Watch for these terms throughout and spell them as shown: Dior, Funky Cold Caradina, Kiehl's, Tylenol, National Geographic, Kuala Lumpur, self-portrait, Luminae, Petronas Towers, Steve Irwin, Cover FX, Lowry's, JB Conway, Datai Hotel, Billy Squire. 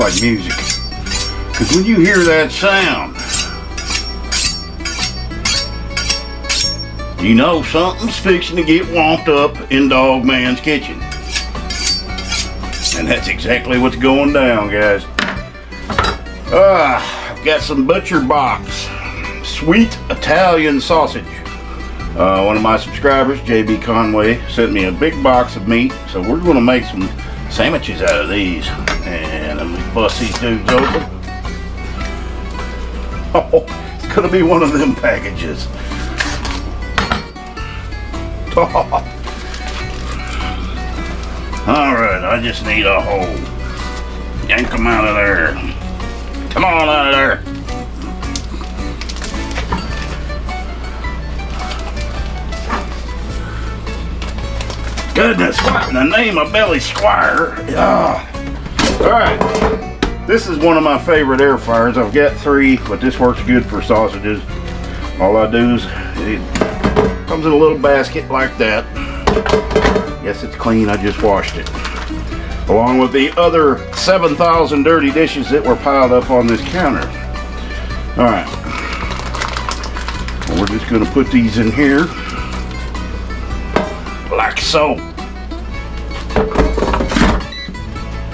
like music. Because when you hear that sound, you know something's fixing to get womped up in Dog Man's kitchen. And that's exactly what's going down, guys. I've got some Butcher Box sweet Italian sausage. One of my subscribers, JB Conway, sent me a big box of meat, so we're going to make some sandwiches out of these. And I'm going to bust these dudes open. Oh, it's going to be one of them packages. Alright, I just need a hole. Yank them out of there. Come on out of there. Goodness, what in the name of Billy Squire? Alright, this is one of my favorite air fryers. I've got three, but this works good for sausages. All I do is, it comes in a little basket like that. Yes, it's clean, I just washed it. Along with the other 7,000 dirty dishes that were piled up on this counter. Alright, well, we're just going to put these in here. Like so.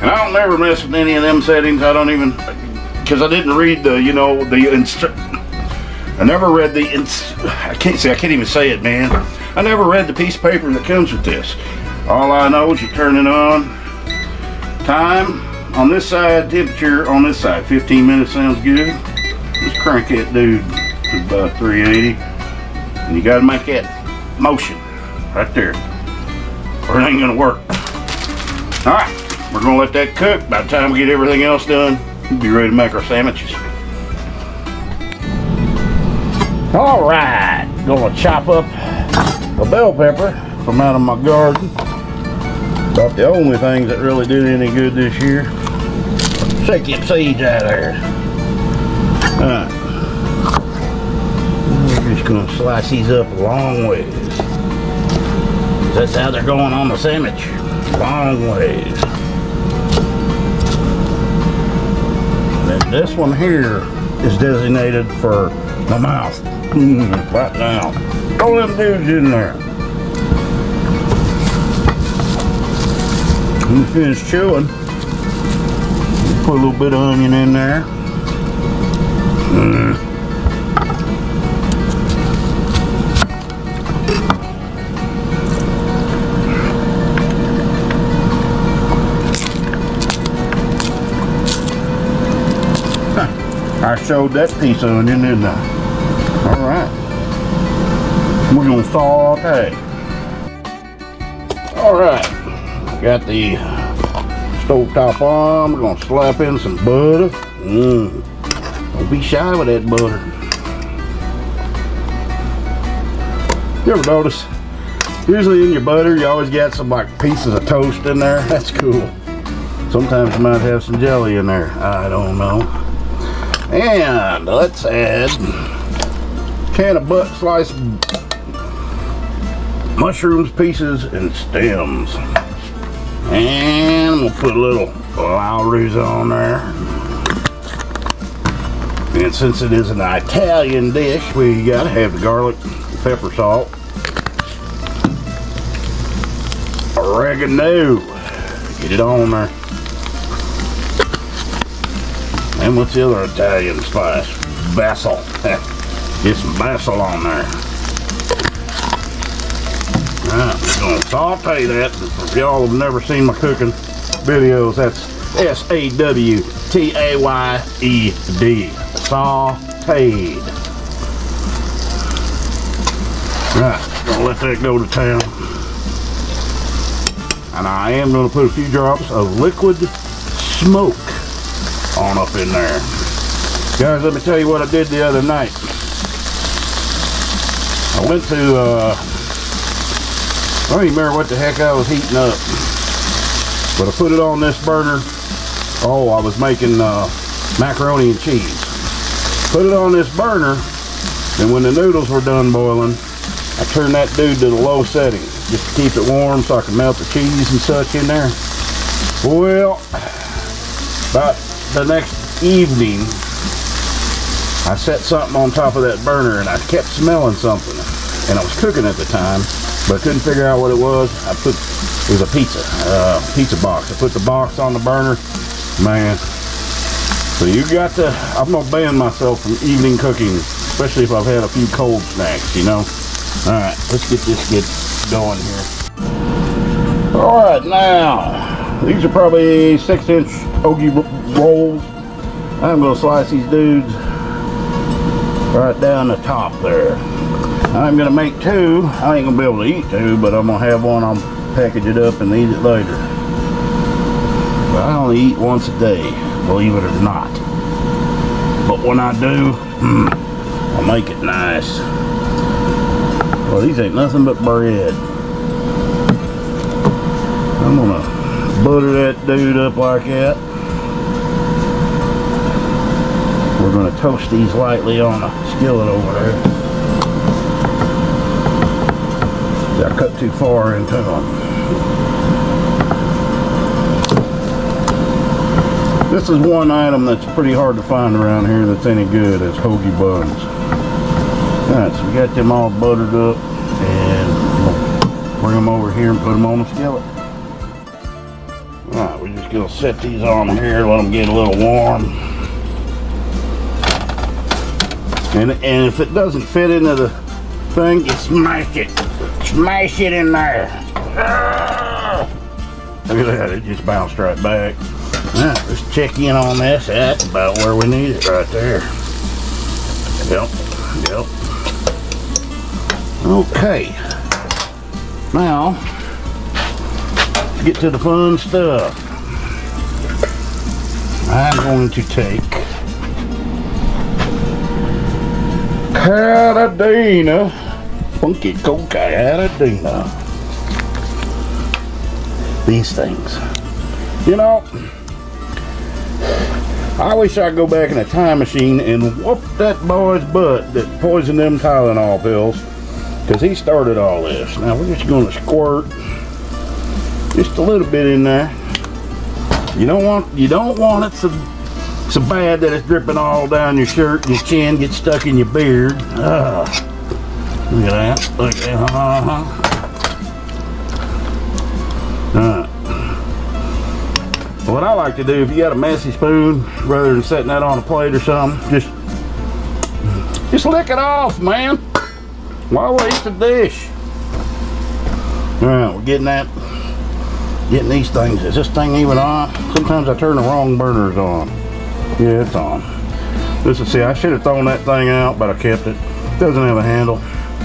And I don't ever mess with any of them settings. I don't even, because I didn't read the, you know, the I never read the, I can't even say it, man. I never read the piece of paper that comes with this. All I know is you turn it on. Time on this side, temperature on this side. 15 minutes sounds good. Just crank that dude to about 380. And you gotta make that motion right there, or it ain't gonna work. All right, we're gonna let that cook. By the time we get everything else done, we'll be ready to make our sandwiches. All right, gonna chop up a bell pepper from out of my garden. About the only things that really did any good this year. Shake them seeds out of there. All right, we're just gonna slice these up a long ways. That's how they're going on the sandwich. Long ways. And this one here is designated for my mouth. Right now. Throw them dudes in there. When you finish chewing, put a little bit of onion in there. I showed that piece of onion, didn't I? Alright. We're going to saute. Alright. Got the stovetop on. We're going to slap in some butter. Don't be shy with that butter. You ever notice? Usually in your butter, you always got some like pieces of toast in there. That's cool. Sometimes you might have some jelly in there. I don't know. And let's add a can of butt slice mushrooms, pieces, and stems. And we'll put a little Lowry's on there. And since it is an Italian dish, we gotta have the garlic, pepper, salt, oregano. Get it on there. And what's the other Italian spice? Basil. Get some basil on there. Alright, we're going to saute that. If y'all have never seen my cooking videos, that's S-A-W-T-A-Y-E-D. Sauteed. Alright, going to let that go to town. And I am going to put a few drops of liquid smoke on up in there. Guys, let me tell you what I did the other night. I went to I don't even remember what the heck I was heating up, but I put it on this burner. Oh, I was making macaroni and cheese. Put it on this burner, and when the noodles were done boiling, I turned that dude to the low setting just to keep it warm so I could melt the cheese and such in there. Well, about the next evening, I set something on top of that burner and I kept smelling something. And I was cooking at the time, but I couldn't figure out what it was. It was a pizza box. I put the box on the burner, man. So I'm gonna ban myself from evening cooking, especially if I've had a few cold snacks, you know? All right, let's get this going here. All right, now, these are probably 6-inch Ogie rolls. I'm gonna slice these dudes right down the top there. I'm gonna make two. I ain't gonna be able to eat two, but I'm gonna have one. I'll package it up and eat it later. But I only eat once a day, believe it or not. But when I do, I'll make it nice. Well, these ain't nothing but bread. I'm gonna butter that dude up like that. We're gonna toast these lightly on a skillet over there. I cut too far into them. This is one item that's pretty hard to find around here that's any good. It's hoagie buns. Alright, so we got them all buttered up, and bring them over here and put them on the skillet. Alright, we're just going to set these on here, let them get a little warm. And if it doesn't fit into the thing, you smash it. Smash it in there. Ah! Look at that, it just bounced right back. Alright, let's check in on this. That's about where we need it right there. Yep. Okay, now let's get to the fun stuff. I'm going to take Caradina, Funky Cold Caradina. These things. You know, I wish I'd go back in a time machine and whoop that boy's butt that poisoned them Tylenol pills. Because he started all this. Now we're just going to squirt just a little bit in there. You don't want it so bad that it's dripping all down your shirt and your chin gets stuck in your beard. Look at that. Alright. What I like to do, if you got a messy spoon, rather than setting that on a plate or something, just lick it off, man. Why waste a dish? Alright, we're getting these things. Is this thing even on? Sometimes I turn the wrong burners on. Yeah, it's on. See, I should have thrown that thing out, but I kept it. It doesn't have a handle.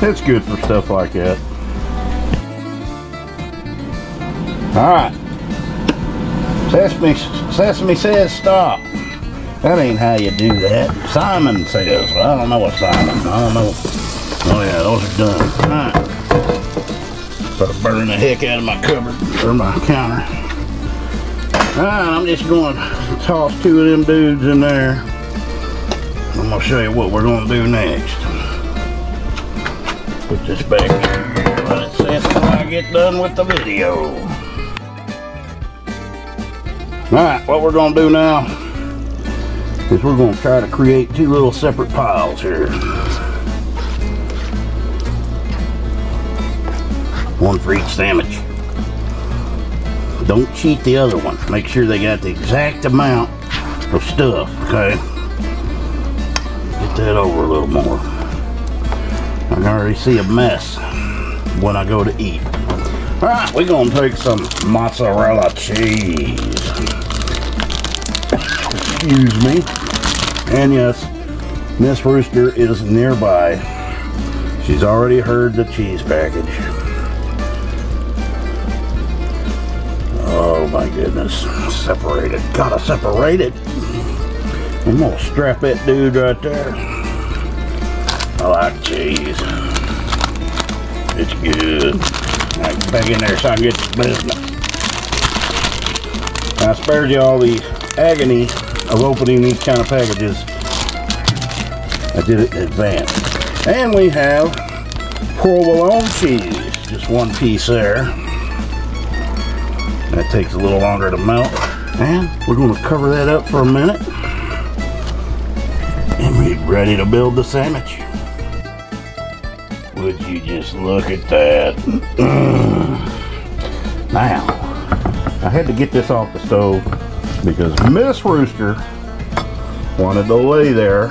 It's good for stuff like that. Alright. Sesame says stop. That ain't how you do that. Simon says. Well, I don't know what Simon. I don't know. Oh yeah, those are done. Alright. Better burn the heck out of my cupboard, or my counter. Alright, I'm just going to toss two of them dudes in there. I'm going to show you what we're going to do next. Put this back here. Let it set until I get done with the video. Alright, what we're going to do now is we're going to try to create two little separate piles here. One for each sandwich. Don't cheat the other one. Make sure they got the exact amount of stuff, okay? Get that over a little more. I can already see a mess when I go to eat. All right, we're gonna take some mozzarella cheese. Excuse me. And yes, Miss Rooster is nearby. She's already heard the cheese package. Oh my goodness, separate it. Gotta separate it. I'm gonna strap that dude right there. I like cheese. It's good. All right, back in there so I can get this business. I spared you all the agony of opening these kind of packages. I did it in advance. And we have provolone cheese. Just one piece there. That takes a little longer to melt. And we're going to cover that up for a minute, and we're ready to build the sandwich. Would you just look at that? Now, I had to get this off the stove because Miss Rooster wanted to lay there.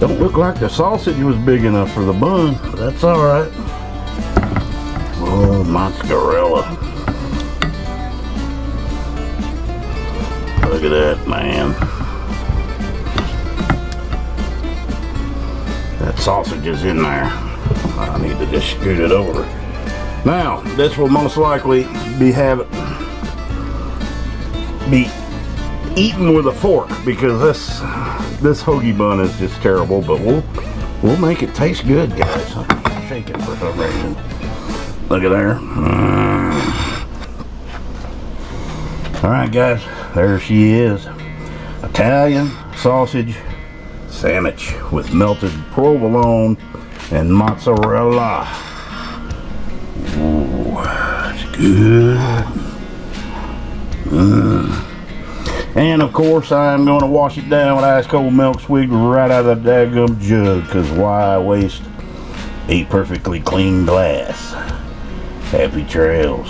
Don't look like the sausage was big enough for the bun, but that's all right. Oh, mozzarella. Look at that, man. That sausage is in there. I need to just scoot it over. Now, this will most likely be eaten with a fork, because this hoagie bun is just terrible, but we'll make it taste good, guys. I'm shaking for some reason. Look at there. Alright guys, there she is. Italian sausage sandwich with melted provolone and mozzarella. Ooh, it's good. And of course, I'm going to wash it down with ice cold milk swigged right out of the daggum jug, because why waste a perfectly clean glass? Happy trails.